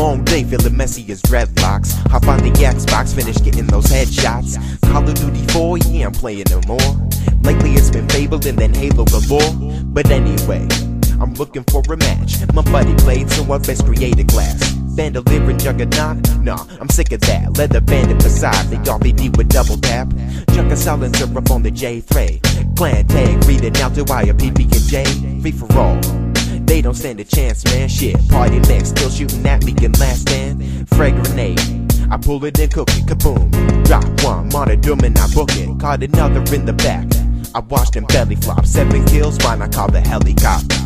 long day, feeling messy as dreadlocks. Hop on the Xbox, finish getting those headshots. Call of Duty 4, yeah, I'm playing no more. Lately it's been Fable and then Halo galore. But anyway, I'm looking for a match. My buddy played, so I best create a class. Bandolier and Juggernaut? Nah, I'm sick of that. Leather Bandit beside the RPD with double tap. Junk of solid syrup on the G3. Clan tag reading out to wire PB&J. Free for all. They don't stand a chance, man. Shit, party next, still shooting at me in last stand. Frag grenade. I pull it and cook it, kaboom. Drop one, monitor and I book it. Caught another in the back. I watched him belly flop. 7 kills, why not call the helicopter?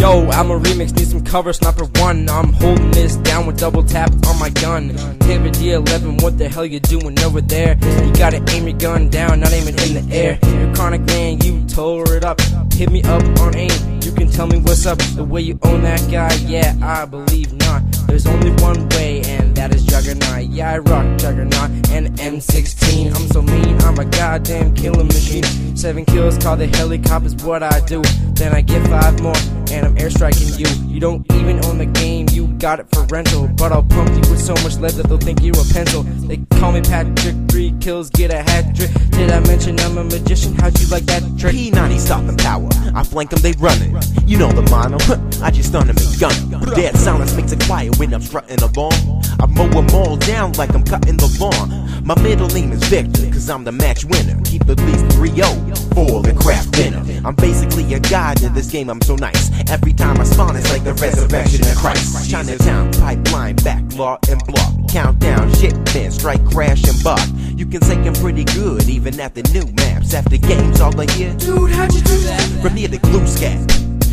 Yo, I'm a remix, need some cover, sniper one. I'm holding this down with double tap on my gun. Taper D11, what the hell you doing over there? You gotta aim your gun down, not aiming in the air. You're chronic, man, you tore it up. Hit me up on AIM, you can tell me what's up. The way you own that guy, yeah, I believe not. There's only one way, and that is Juggernaut. Yeah, I rock Juggernaut and M16. I'm so mean, I'm a goddamn killing machine. 7 kills, call the helicopters, what I do. Then I get 5 more, and I'm airstriking you. You don't even own the game, you got it for rental. But I'll pump you with so much lead that they'll think you're a pencil. They call me Patrick, 3 kills, get a hat trick. Did I mention I'm a magician? How'd you like that trick? P90 stopping power, I flank them, they running. You know the mono, I just stun them and gun them. Dead silence makes it quiet when I'm strutting along. I mow them all down like I'm cutting the lawn. My middle name is Victor, cause I'm the match winner. Keep at least 3-0 for the craft dinner. I'm basically a god in this game, I'm so nice. Every time I spawn, it's like the resurrection of Christ. Chinatown, pipeline, backlog, and block. Countdown, shipment, strike, crash, and buck. You can say I'm pretty good, even at the new maps. After games, all I hear, dude, how'd you do that? From near the glue scat.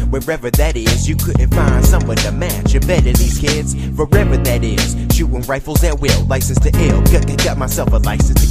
Wherever that is, you couldn't find someone to match. You better these kids, wherever that is. Shooting rifles at will, license to ill. Got myself a license to